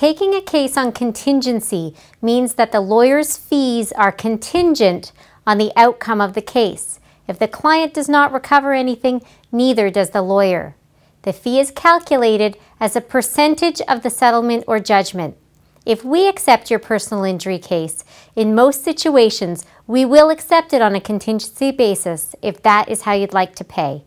Taking a case on contingency means that the lawyer's fees are contingent on the outcome of the case. If the client does not recover anything, neither does the lawyer. The fee is calculated as a percentage of the settlement or judgment. If we accept your personal injury case, in most situations, we will accept it on a contingency basis if that is how you'd like to pay.